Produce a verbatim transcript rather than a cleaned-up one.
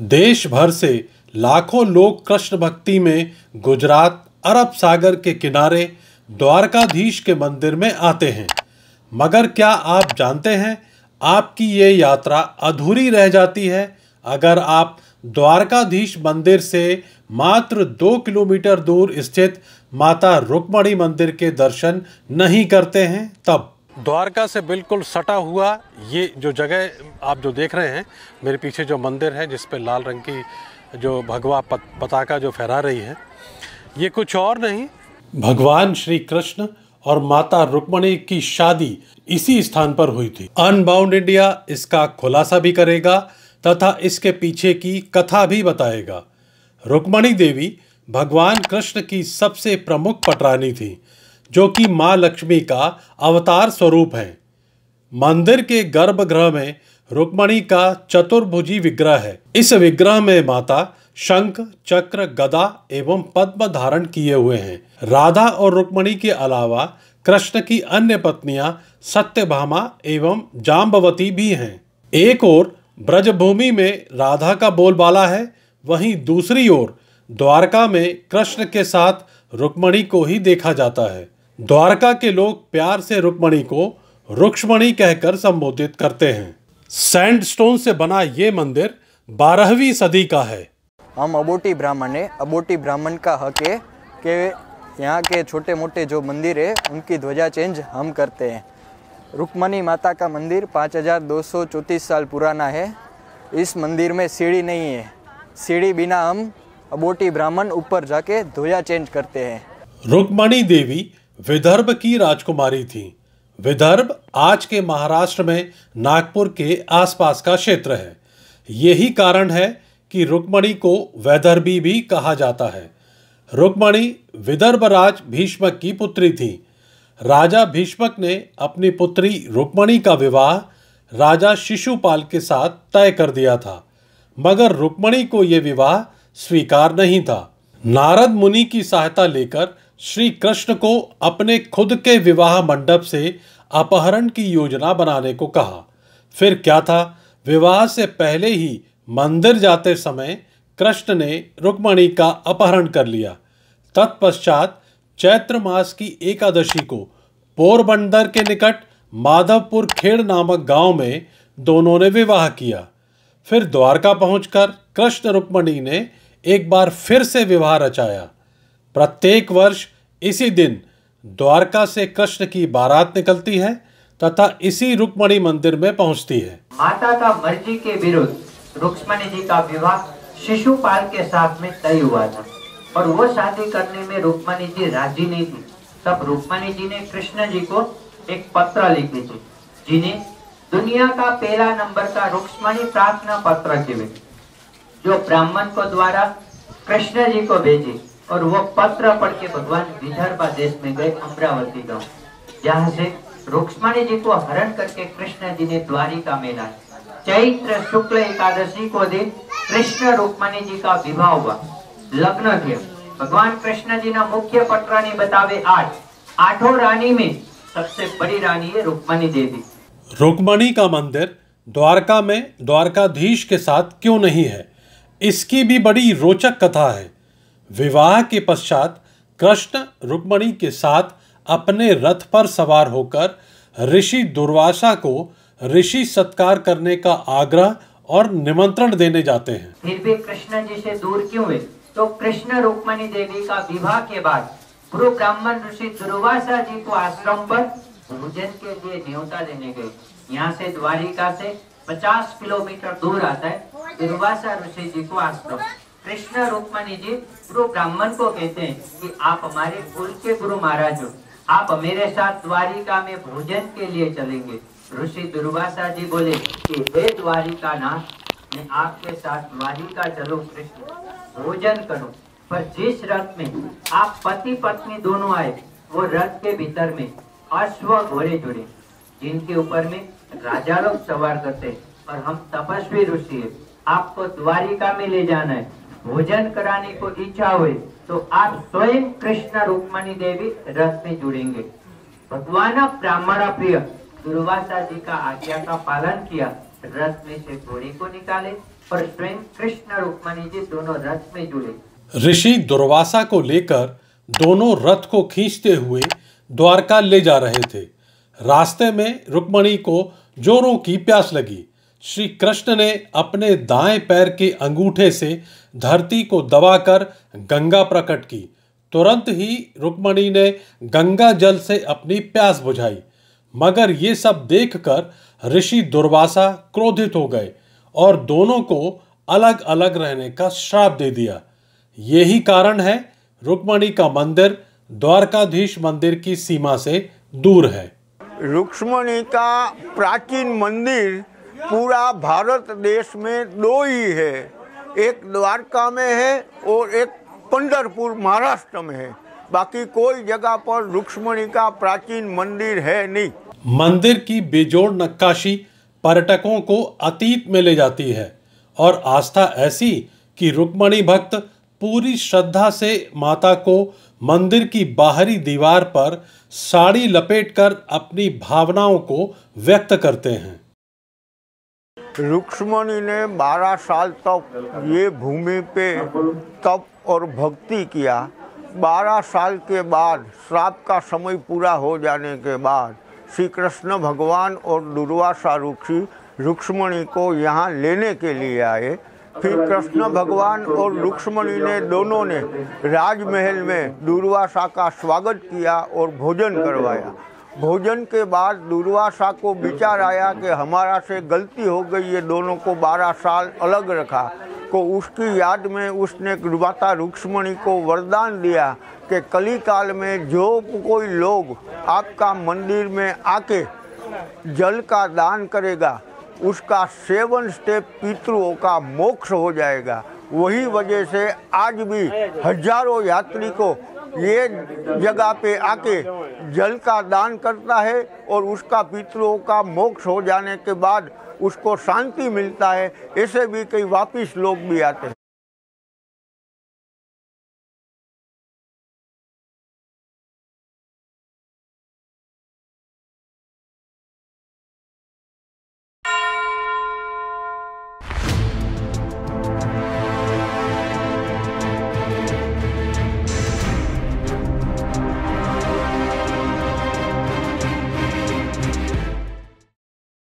देश भर से लाखों लोग कृष्ण भक्ति में गुजरात अरब सागर के किनारे द्वारकाधीश के मंदिर में आते हैं। मगर क्या आप जानते हैं, आपकी ये यात्रा अधूरी रह जाती है अगर आप द्वारकाधीश मंदिर से मात्र दो किलोमीटर दूर स्थित माता रुक्मणी मंदिर के दर्शन नहीं करते हैं। तब द्वारका से बिल्कुल सटा हुआ ये जो जगह आप जो देख रहे हैं, मेरे पीछे जो मंदिर है जिस पर लाल रंग की जो भगवा पत, पताका जो फहरा रही है, ये कुछ और नहीं, भगवान श्री कृष्ण और माता रुक्मणी की शादी इसी स्थान पर हुई थी। अनबाउंड इंडिया इसका खुलासा भी करेगा तथा इसके पीछे की कथा भी बताएगा। रुक्मणी देवी भगवान कृष्ण की सबसे प्रमुख पटरानी थी जो कि माँ लक्ष्मी का अवतार स्वरूप है। मंदिर के गर्भगृह में रुक्मणी का चतुर्भुजी विग्रह है। इस विग्रह में माता शंख, चक्र, गदा एवं पद्म धारण किए हुए हैं। राधा और रुक्मणी के अलावा कृष्ण की अन्य पत्नियां सत्यभामा एवं जाम्बवती भी हैं। एक ओर ब्रजभूमि में राधा का बोलबाला है, वहीं दूसरी ओर द्वारका में कृष्ण के साथ रुक्मणी को ही देखा जाता है। द्वारका के लोग प्यार से रुक्मणी को रुक्मणी कहकर संबोधित करते हैं। सैंडस्टोन से बना ये मंदिर बारहवीं सदी का है। हम अबोटी ब्राह्मण है, अबोटी ब्राह्मण का हक है कि यहाँ के छोटे मोटे जो मंदिर है उनकी ध्वजा चेंज हम करते हैं। रुक्मणी माता का मंदिर पाँच हजार दो सौ चौंतीस साल पुराना है। इस मंदिर में सीढ़ी नहीं है, सीढ़ी बिना हम अबोटी ब्राह्मण ऊपर जाके ध्वजा चेंज करते हैं। रुक्मणी देवी विदर्भ की राजकुमारी थी। विदर्भ आज के महाराष्ट्र में नागपुर के आसपास का क्षेत्र है। यही कारण है कि रुक्मणी को वैधर्भी भी कहा जाता है। रुक्मणी विदर्भ राज भीष्मक की पुत्री थी। राजा भीष्मक ने अपनी पुत्री रुक्मणी का विवाह राजा शिशुपाल के साथ तय कर दिया था, मगर रुक्मणी को यह विवाह स्वीकार नहीं था। नारद मुनि की सहायता लेकर श्री कृष्ण को अपने खुद के विवाह मंडप से अपहरण की योजना बनाने को कहा। फिर क्या था, विवाह से पहले ही मंदिर जाते समय कृष्ण ने रुक्मणी का अपहरण कर लिया। तत्पश्चात चैत्र मास की एकादशी को पोरबंदर के निकट माधवपुर खेड़ नामक गांव में दोनों ने विवाह किया। फिर द्वारका पहुंचकर कृष्ण रुक्मणी ने एक बार फिर से विवाह रचाया। प्रत्येक वर्ष इसी दिन द्वारका से कृष्ण की बारात निकलती है तथा इसी रुक्मणी मंदिर में पहुंचती है। माता का मर्जी के विरुद्ध रुक्मणी जी का विवाह शिशुपाल के साथ में तय हुआ था और वो शादी करने में रुक्मणी जी राजी नहीं थी। तब रुक्मणी जी ने कृष्ण जी को एक पत्र लिखी थी जिन्हें दुनिया का पहला नंबर का रुक्मणी प्रार्थना पत्र के जो ब्राह्मण को द्वारा कृष्ण जी को भेजे और वो पत्र पढ़ के भगवान विदर्भ देश में गए अमरावती गांव, जहाँ से रुक्मणी जी को हरण करके कृष्ण जी ने द्वारिका में लाए। चैत्र शुक्ल एकादशी को दिन कृष्ण रुक्मणी जी का विवाह हुआ, लग्न किया। भगवान कृष्ण जी ना मुख्य पटरानी बतावे आठ। आठों रानी में सबसे बड़ी रानी है रुक्मणी देवी। रुक्मणी का मंदिर द्वारका में द्वारकाधीश के साथ क्यों नहीं है, इसकी भी बड़ी रोचक कथा है। विवाह के पश्चात कृष्ण रुक्मणी के साथ अपने रथ पर सवार होकर ऋषि दुर्वासा को ऋषि सत्कार करने का आग्रह और निमंत्रण देने जाते हैं। फिर भी कृष्ण जी से दूर क्यों है, तो कृष्ण रुक्मणी देवी का विवाह के बाद गुरु ब्राह्मण ऋषि दुर्वासा जी को आश्रम पर भोजन के लिए न्योता देने गए। यहाँ से द्वारिका से पचास किलोमीटर दूर आता है दुर्वासा ऋषि जी को आश्रम। कृष्ण रुक्मणी जी गुरु ब्राह्मण को कहते हैं कि आप हमारे कुल के गुरु महाराज हो, आप मेरे साथ द्वारिका में भोजन के लिए चलेंगे। ऋषि दुर्वासा जी बोले कि हे द्वारिका नाथ, मैं आपके साथ द्वारिका चलूं, कृष्ण भोजन करूं, पर जिस रथ में आप पति पत्नी दोनों आए वो रथ के भीतर में अश्व घोड़े जुड़े जिनके ऊपर में राजा लोग सवार करते और हम तपस्वी ऋषि है, आपको द्वारिका में ले जाना है, भोजन कराने को इच्छा हुए तो आप स्वयं कृष्ण रुक्मणी देवी रथ में जुड़ेंगे। भगवान ब्राह्मण प्रिय दुर्वासा जी का आज्ञा का पालन किया, रथ में से घोड़े को निकाले और स्वयं कृष्ण रुक्मणी जी दोनों रथ में जुड़े। ऋषि दुर्वासा को लेकर दोनों रथ को खींचते हुए द्वारका ले जा रहे थे। रास्ते में रुक्मणी को जोरों की प्यास लगी। श्री कृष्ण ने अपने दाएं पैर के अंगूठे से धरती को दबाकर गंगा प्रकट की। तुरंत ही रुक्मणी ने गंगा जल से अपनी प्यास बुझाई, मगर ये सब देखकर ऋषि दुर्वासा क्रोधित हो गए और दोनों को अलग अलग रहने का श्राप दे दिया। यही कारण है रुक्मणी का मंदिर द्वारकाधीश मंदिर की सीमा से दूर है। रुक्मणी का प्राचीन मंदिर पूरा भारत देश में दो ही है, एक द्वारका में है और एक पंढरपुर महाराष्ट्र में है। बाकी कोई जगह पर रुक्मणी का प्राचीन मंदिर है नहीं। मंदिर की बेजोड़ नक्काशी पर्यटकों को अतीत में ले जाती है और आस्था ऐसी कि रुक्मणी भक्त पूरी श्रद्धा से माता को मंदिर की बाहरी दीवार पर साड़ी लपेटकर अपनी भावनाओं को व्यक्त करते हैं। रुक्मणी ने बारह साल तक ये भूमि पे तप और भक्ति किया। बारह साल के बाद श्राप का समय पूरा हो जाने के बाद श्री कृष्ण भगवान और दुर्वासा ऋषि रुक्मणी को यहाँ लेने के लिए आए। फिर कृष्ण भगवान और रुक्मणी ने दोनों ने राजमहल में दुर्वासा का स्वागत किया और भोजन करवाया। भोजन के बाद दुर्वासा को विचार आया कि हमारा से गलती हो गई, ये दोनों को बारह साल अलग रखा। को उसकी याद में उसने माता रुक्मणी को वरदान दिया कि कलिकाल में जो कोई लोग आपका मंदिर में आके जल का दान करेगा उसका सेवन स्टेप पितरों का मोक्ष हो जाएगा। वही वजह से आज भी हजारों यात्री को ये जगह पे आके जल का दान करता है और उसका पितरों का मोक्ष हो जाने के बाद उसको शांति मिलता है। ऐसे भी कई वापिस लोग भी आते हैं।